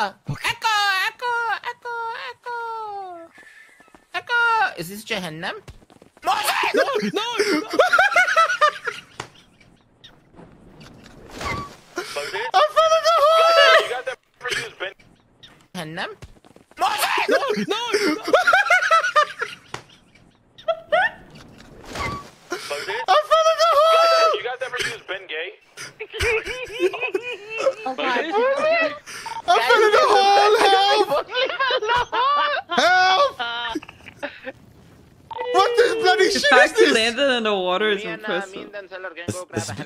Okay. Echo! Echo! Echo! Echo! Echo! Is this Jahannam? No! No! No! No. I fell in the hole! You got that produce, Ben. Jahannam? No! No! No! I fell in the hole! You got that produce, Ben Gay. Oh my. I'm fell in the hole! Help! Help! What this bloody shit is this? Landed in the water is impressive.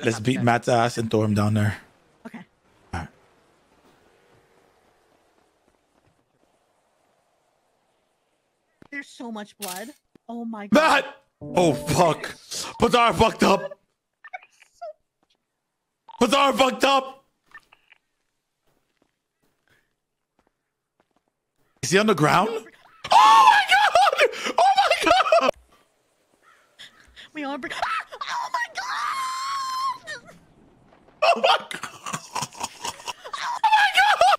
Let's beat Matt's ass and throw him down there. Okay. All right. There's so much blood. Oh my god. Matt! Oh fuck. Bazaar fucked up. Bazaar fucked up. Is he on the ground? Oh my god! Oh my god! We all break. Ah! Oh my god! Oh my god! Oh my god!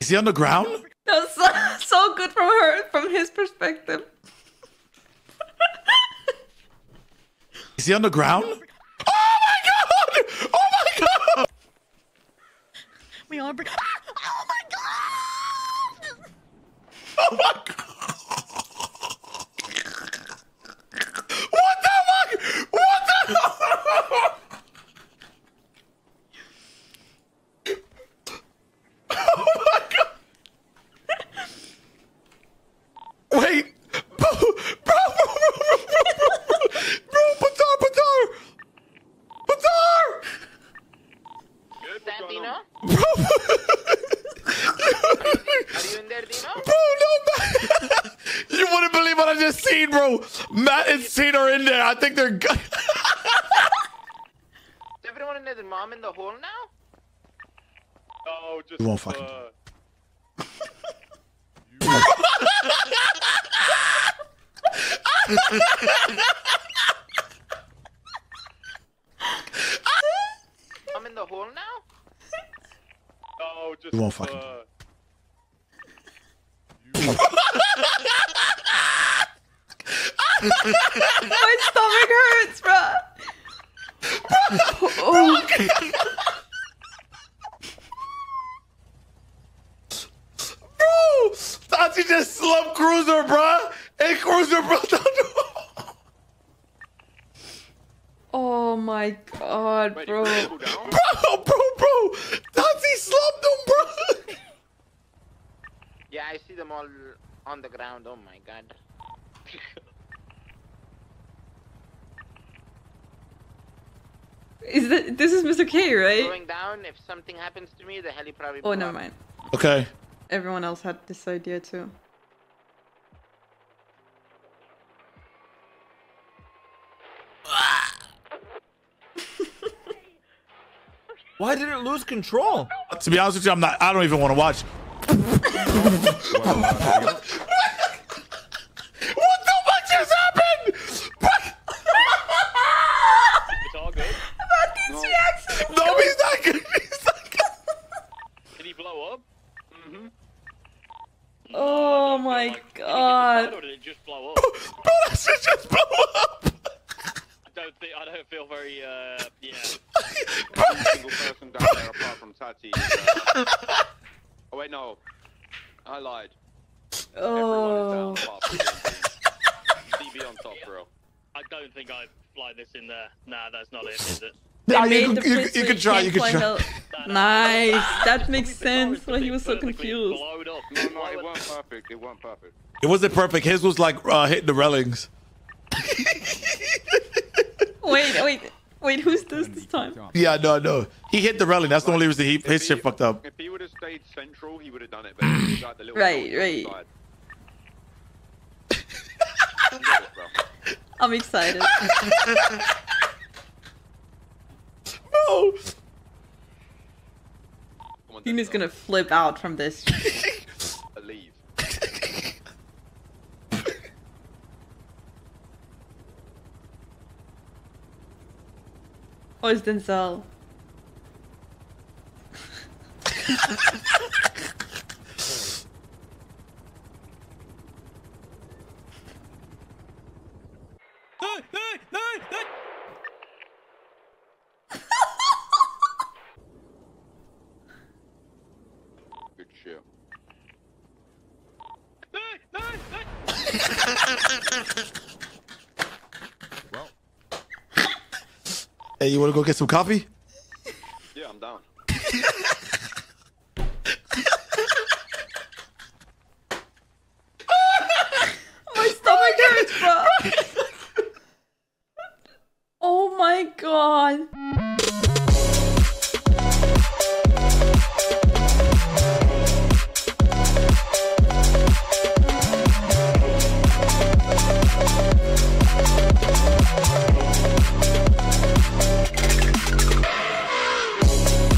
Is he on the ground? That was so good from her, from his perspective. Is he on the ground? Oh my god! Oh my god! We all break. Ah! Oh my god! What the fuck? What the Oh my god! Wait! Bro, Bazaar! Santino? Are you in there, Dino? Bro, no, Matt. You wouldn't believe what I just seen, bro. Matt and Cena are in there. I think they're good. Is everyone and their mom in the hole now? No, just. You won't fucking. I'm in the hole now? No, just. You won't fucking. My stomach hurts, bro. Oh. Bro, Tati just slumped Cruiser, bro. Hey, Cruiser, bro. Oh my god, bro. Bro. Tati slumped him, bro. Yeah, I see them all on the ground. Oh my god. Is that this is Mr. K, right? Going down. If something happens to me, the heli probably. Oh, never mind. Okay. Everyone else had this idea too. Why did it lose control? To be honest with you, I'm not. I don't even want to watch. What the fuck just happened? It's all good. About these reactions. No, he's not good. He's not good. Did he blow up? Mm-hmm. Oh my god. Or did it just blow up? Bro, that shit just blew up. I don't feel very yeah. Every single person down there apart from Tati. Oh wait, no. I lied. Oh. Everyone is down apart from DB on top, bro. I don't think I fly this in there. Nah, that's not it, is it? Nah, you could try, you could try. Nice. That makes sense why he was so confused. No, it weren't perfect. It weren't perfect. It wasn't perfect. His was like hitting the railings. Wait, who's this time? Yeah, no. He hit the railing. That's the only reason his shit fucked up. If he would have stayed central, he would have done it. But he got the little right. I'm excited. No. Tina's gonna flip out from this. Leave. Oh, it's Denzel. Good shit. Hey, you want to go get some coffee? Yeah, I'm down.